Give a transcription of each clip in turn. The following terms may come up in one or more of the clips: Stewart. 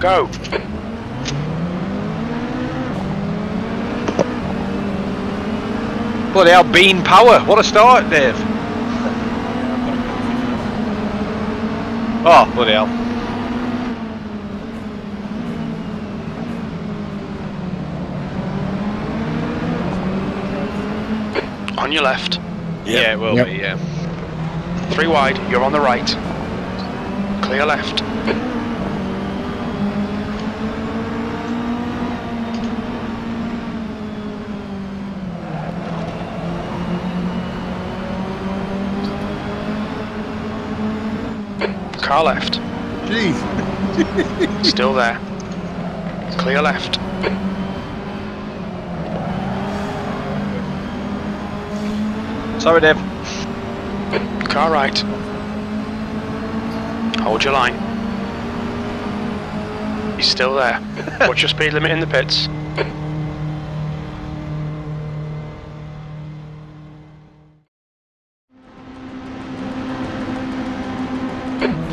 Go. Bloody hell, bean power. What a start, Dave. Oh, bloody hell. On your left. Yep. Yeah, it will be, yeah. Three wide, you're on the right. Clear left. Car left. Jeez. Still there. Clear left. Sorry, Dave. Car right. Hold your line. He's still there. What's your speed limit in the pits?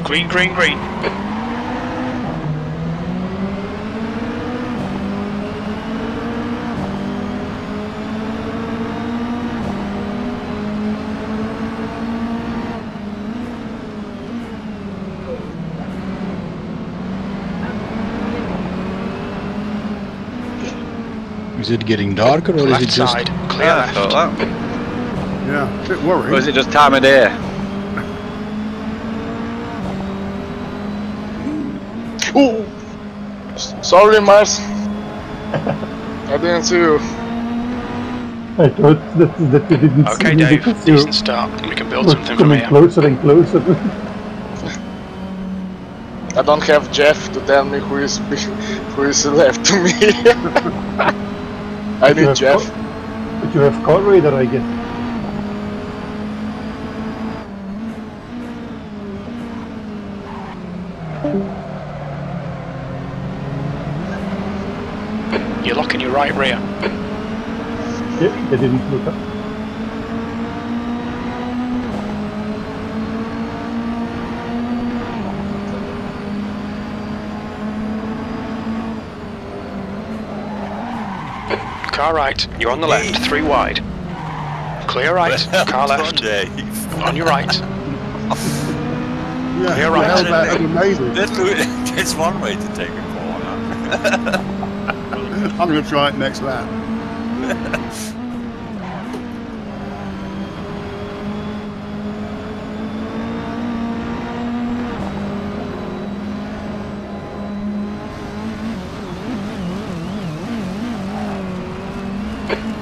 Green, green, green. Is it getting darker, or left is it just side, clear left? Yeah, a bit worried. Or is it just time of day? Oh, sorry, Mars. I didn't see you. I thought that we didn't see you. Okay, Dave. Decent start. We can build something from here. Closer and closer. I don't have Jeff to tell me who is left to me. I need Jeff. But you have car radar, I guess. You're locking your right rear. Yeah, they didn't look up. Car right, you're on the left, three wide. Clear right, car left. On your right. Yeah, clear right. That's one way to take a corner. I'm going to try it next lap.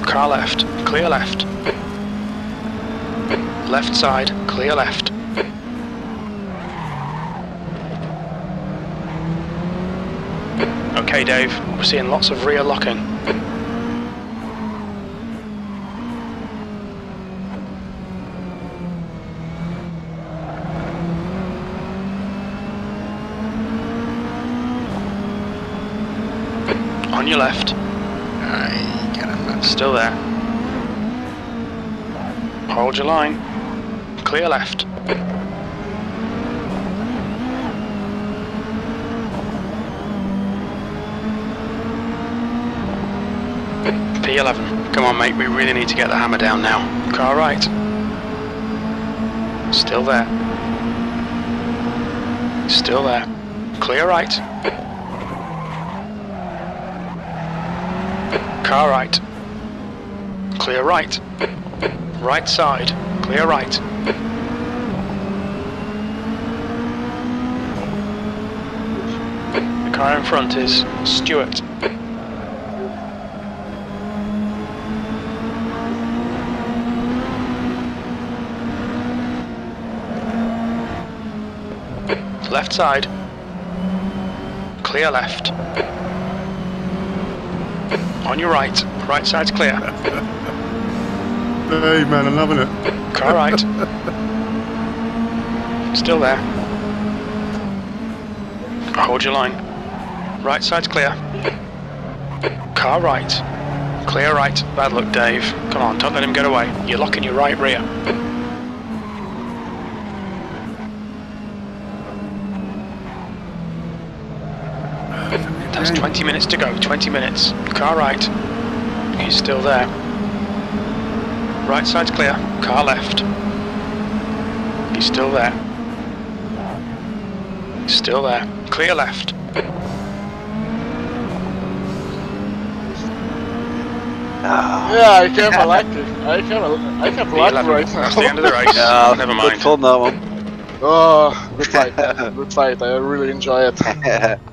Car left, clear left. Left side, clear left. Okay, Dave, we're seeing lots of rear locking. On your left. Still there. Hold your line. Clear left. P11. Come on, mate. We really need to get the hammer down now. Car right. Still there. Still there. Clear right. Car right. Clear right. Right side. Clear right. The car in front is Stewart. Left side. Clear left. On your right. Right side's clear. Hey man, I'm loving it. Car right. Still there. Hold your line. Right side's clear. Car right. Clear right. Bad luck, Dave. Come on, don't let him get away. You're locking your right rear. There's 20 minutes to go, 20 minutes. Car right. He's still there. Right side's clear. Car left. He's still there. He's still there. Clear left. Yeah, I can't elect it. I can't elect right now. That's the end of the race. No, never mind. Good fun, that one. Oh, good fight. Good fight. I really enjoy it.